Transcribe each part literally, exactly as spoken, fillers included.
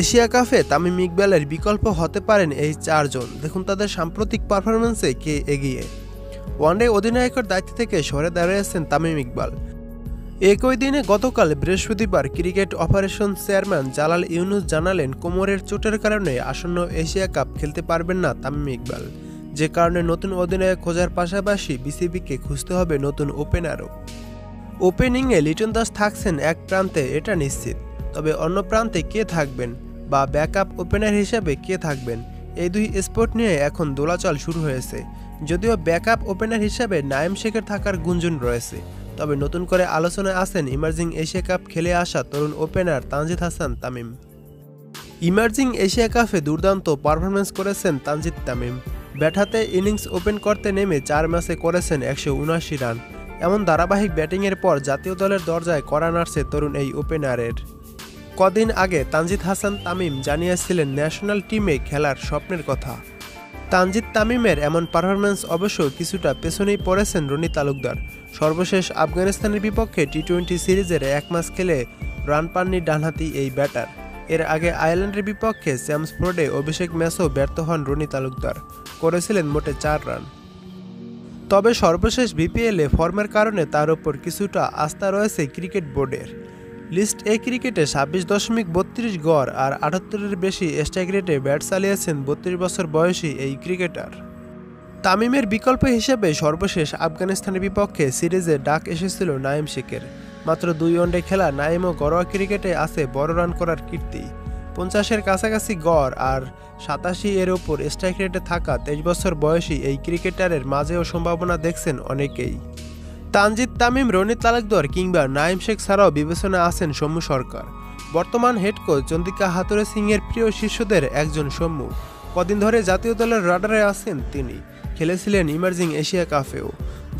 Asia কাপে তামিম ইকবালের বিকল্প হতে পারেন এই চারজন। দেখুন তাদের সাম্প্রতিক পারফরমেন্সে কে এগিয়ে। ওয়ানডে অধিনায়কের দায়িত্ব থেকে সরে দাঁড়িয়েছেন তামিম ইকবাল। একই দিনে গতকাল বৃহস্পতিবার cricket operation chairman Jalal Yunus জানালেন, কোমরের চোটের কারণে আসন্ন এশিয়া কাপ খেলতে পারবেন না তামিম ইকবাল, যে কারণে নতুন অধিনায়ক খোঁজার পাশাপাশি বিসিবিকে খুঁজতে হবে নতুন ওপেনারও। ওপেনিংয়ে লিটন দাস থাকছেন এক প্রান্তে, এটা নিশ্চিত। তবে অন্য প্রান্তে কে থাকবেন বা ব্যাকআপ ওপেনার হিসেবে কে থাকবেন, এই দুই স্পট নিয়ে এখন দোলাচল শুরু হয়েছে। যদিও ব্যাকআপ ওপেনার হিসেবে নায়েম শেখের থাকার গুঞ্জন রয়েছে, তবে নতুন করে আলোচনায় আসেন ইমার্জিং এশিয়া কাপ খেলে আসা তরুণ opener Tanzid Hasan Tamim. Emerging Asia কাপে দুর্দান্ত পারফরমেন্স করেছেন তানজিদ তামিম। ব্যাটাতে ইনিংস ওপেন করতে নেমে চার ম্যাচে করেছেন একশো উনআশি রান। এমন ধারাবাহিক ব্যাটিংয়ের পর জাতীয় দলের দরজায় কড়া নাড়ছে তরুণ এই ওপেনারের। কদিন আগে তানজিদ হাসান তামিম জানিয়েছিলেন ন্যাশনাল টিমে খেলার স্বপ্নের কথা। তানজিদ তামিমের এমন পারফরমেন্স অবশ্য কিছুটা পেছনেই পড়েছেন রনি তালুকদার। সর্বশেষ আফগানিস্তানের বিপক্ষে টি টোয়েন্টি সিরিজের এক ম্যাচ খেলে রান পাননি ডানহাতি এই ব্যাটার। এর আগে আয়ারল্যান্ডের বিপক্ষে স্যামসফোর্ডে অভিষেক ম্যাচও ব্যর্থ হন রনি তালুকদার, করেছিলেন মোটে চার রান। তবে সর্বশেষ বিপিএলে ফর্মের কারণে তার ওপর কিছুটা আস্থা রয়েছে ক্রিকেট বোর্ডের। লিস্ট এ ক্রিকেটে ছাব্বিশ দশমিক বত্রিশ গড় আর আটাত্তরের বেশি স্ট্রাইক রেটে ব্যাট চালিয়েছেন বত্রিশ বছর বয়সী এই ক্রিকেটার। তামিমের বিকল্প হিসেবে সর্বশেষ আফগানিস্তানের বিপক্ষে সিরিজে ডাক এসেছিল নায়েম শেখের। মাত্র দুই ওয়ানডে খেলা নায়েম ও ঘরোয়া ক্রিকেটে আছে বড় রান করার কীর্তি। পঞ্চাশের কাছাকাছি গড় আর সাতাশি এর ওপর স্ট্রাইক রেটে থাকা তেইশ বছর বয়সী এই ক্রিকেটারের মাঝেও সম্ভাবনা দেখছেন অনেকেই। তানজিদ তামিম, রনি তালুকদার কিংবা নায়েম শেখ ছাড়াও বিবেচনা আছেন সৌম্য সরকার। বর্তমান হেড কোচ চন্দ্রিকা হাথুরে সিংয়ের প্রিয় শিষ্যদের একজন সৌম্য। কদিন ধরে জাতীয় দলের রাডারে আছেন তিনি, খেলেছিলেন ইমার্জিং এশিয়া কাপেও।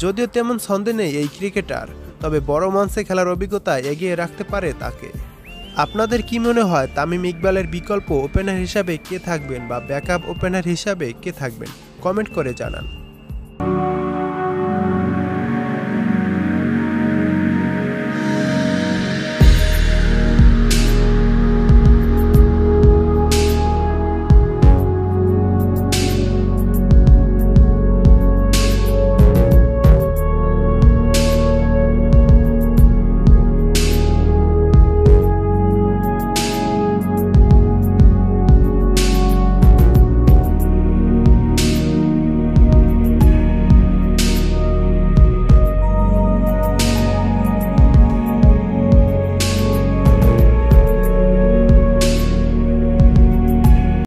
যদিও তেমন ছন্দে নেই এই ক্রিকেটার, তবে বড় মঞ্চে খেলার অভিজ্ঞতা এগিয়ে রাখতে পারে তাকে। আপনাদের কি মনে হয় তামিম ইকবালের বিকল্প ওপেনার হিসাবে কে থাকবেন বা ব্যাকআপ ওপেনার হিসাবে কে থাকবেন, কমেন্ট করে জানান।